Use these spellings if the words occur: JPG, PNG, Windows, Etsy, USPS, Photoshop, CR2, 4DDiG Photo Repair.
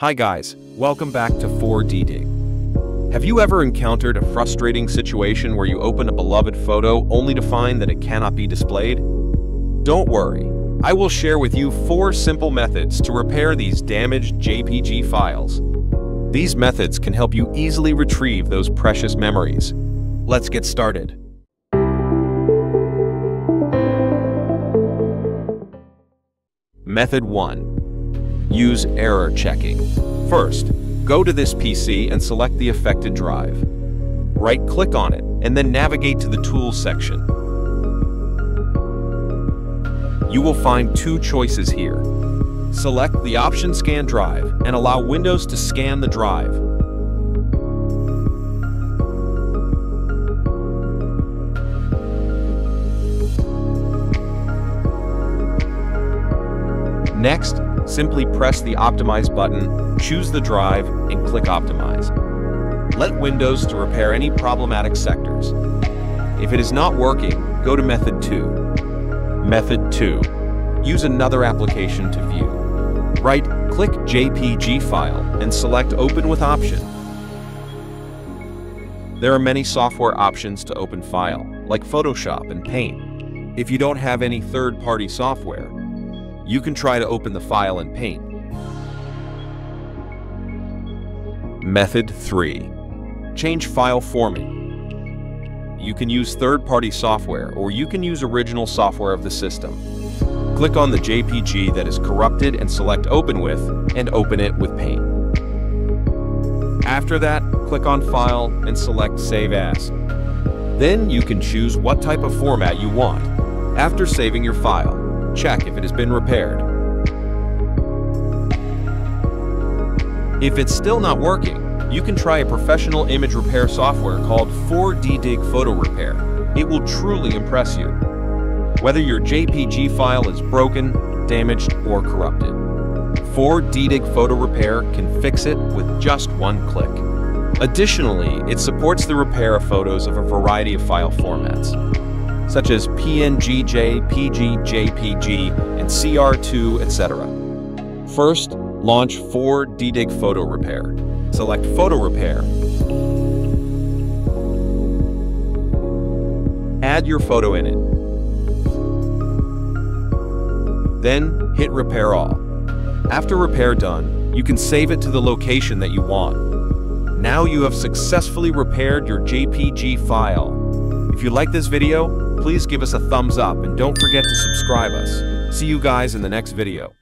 Hi guys, welcome back to 4DDiG. Have you ever encountered a frustrating situation where you open a beloved photo only to find that it cannot be displayed? Don't worry, I will share with you 4 simple methods to repair these damaged JPG files. These methods can help you easily retrieve those precious memories. Let's get started. Method 1. Use error checking. First, go to this PC and select the affected drive. Right-click on it and then navigate to the Tools section. You will find 2 choices here. Select the option Scan Drive and allow Windows to scan the drive. Next, simply press the Optimize button, choose the drive, and click Optimize. Let Windows to repair any problematic sectors. If it is not working, go to Method 2. Method 2. Use another application to view. Right-click JPG file and select Open with option. There are many software options to open file, like Photoshop and Paint. If you don't have any third-party software, you can try to open the file in Paint. Method 3. Change file format. You can use third-party software or you can use original software of the system. Click on the JPG that is corrupted and select Open With and open it with Paint. After that, click on File and select Save As. Then you can choose what type of format you want. After saving your file, check if it has been repaired. If it's still not working, you can try a professional image repair software called 4DDiG Photo Repair. It will truly impress you, whether your JPG file is broken, damaged, or corrupted. 4DDiG Photo Repair can fix it with just one click. Additionally, it supports the repair of photos of a variety of file formats, such as PNG, JPG, JPG, and CR2, etc. First, launch 4DDiG Photo Repair. Select Photo Repair. Add your photo in it. Then, hit Repair All. After repair done, you can save it to the location that you want. Now you have successfully repaired your JPG file. If you like this video, please give us a thumbs up and don't forget to subscribe us. See you guys in the next video.